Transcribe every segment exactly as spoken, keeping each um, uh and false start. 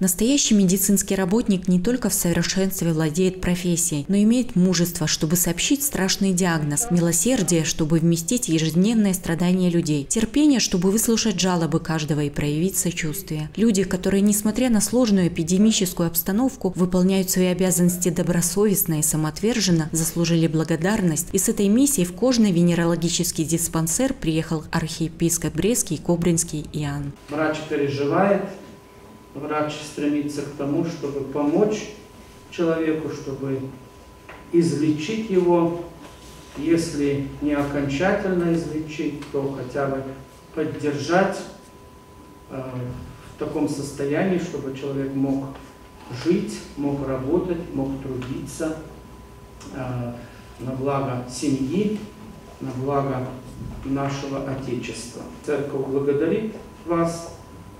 Настоящий медицинский работник не только в совершенстве владеет профессией, но имеет мужество, чтобы сообщить страшный диагноз, милосердие, чтобы вместить ежедневное страдание людей, терпение, чтобы выслушать жалобы каждого и проявить сочувствие. Люди, которые, несмотря на сложную эпидемическую обстановку, выполняют свои обязанности добросовестно и самоотверженно, заслужили благодарность. И с этой миссией в кожно-венерологический диспансер приехал архиепископ Брестский и Кобринский Иоанн. Врач переживает. Врач стремится к тому, чтобы помочь человеку, чтобы излечить его, если не окончательно излечить, то хотя бы поддержать э, в таком состоянии, чтобы человек мог жить, мог работать, мог трудиться э, на благо семьи, на благо нашего Отечества. Церковь благодарит вас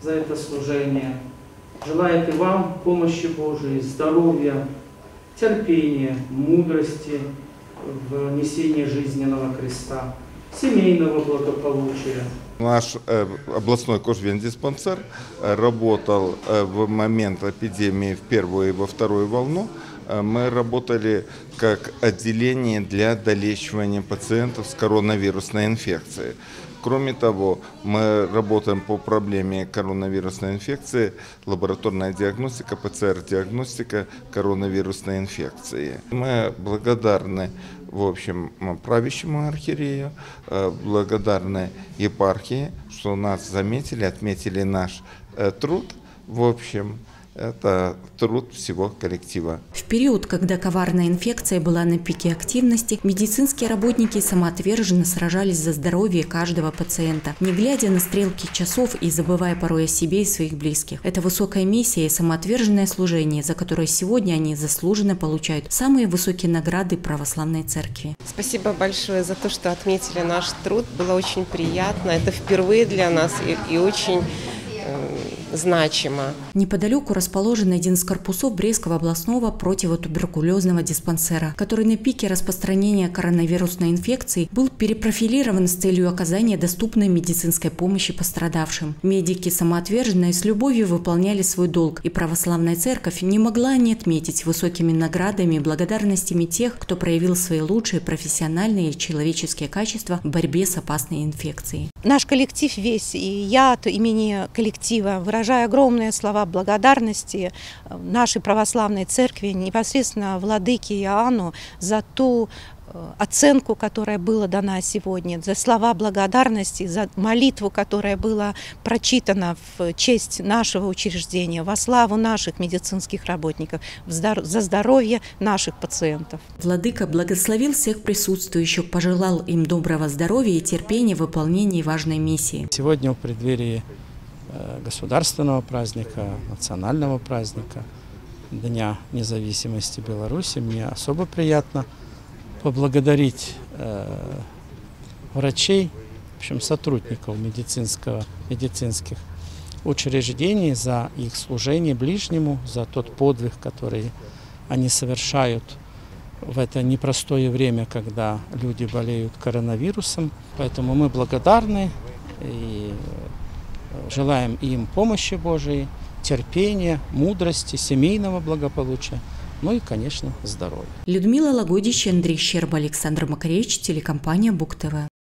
за это служение. Желает и вам помощи Божией, здоровья, терпения, мудрости в несении жизненного креста, семейного благополучия. Наш областной кожвендиспансер работал в момент эпидемии в первую и во вторую волну. Мы работали как отделение для долечивания пациентов с коронавирусной инфекцией. Кроме того, мы работаем по проблеме коронавирусной инфекции, лабораторная диагностика, ПЦР-диагностика коронавирусной инфекции. Мы благодарны, в общем, правящему архиерею, благодарны епархии, что нас заметили, отметили наш труд, в общем. Это труд всего коллектива. В период, когда коварная инфекция была на пике активности, медицинские работники самоотверженно сражались за здоровье каждого пациента, не глядя на стрелки часов и забывая порой о себе и своих близких. Это высокая миссия и самоотверженное служение, за которое сегодня они заслуженно получают самые высокие награды православной церкви. Спасибо большое за то, что отметили наш труд. Было очень приятно. Это впервые для нас и, и очень... значимо. Неподалеку расположен один из корпусов Брестского областного противотуберкулезного диспансера, который на пике распространения коронавирусной инфекции был перепрофилирован с целью оказания доступной медицинской помощи пострадавшим. Медики самоотверженно и с любовью выполняли свой долг, и православная церковь не могла не отметить высокими наградами и благодарностями тех, кто проявил свои лучшие профессиональные и человеческие качества в борьбе с опасной инфекцией. Наш коллектив весь, и я от имени коллектива выражаю огромные слова благодарности нашей православной церкви, непосредственно владыке Иоанну, за ту оценку, которая была дана сегодня, за слова благодарности, за молитву, которая была прочитана в честь нашего учреждения, во славу наших медицинских работников, за здоровье наших пациентов. Владыка благословил всех присутствующих, пожелал им доброго здоровья и терпения в выполнении важной миссии. Сегодня в преддверии государственного праздника, национального праздника, Дня независимости Беларуси, мне особо приятно поблагодарить э, врачей, в общем, сотрудников медицинского, медицинских учреждений за их служение ближнему, за тот подвиг, который они совершают в это непростое время, когда люди болеют коронавирусом. Поэтому мы благодарны и желаем им помощи Божией, терпения, мудрости, семейного благополучия. Ну и, конечно, здоровье. Людмила Лагодич, Андрей Щерба, Александр Макаревич, телекомпания БугТВ.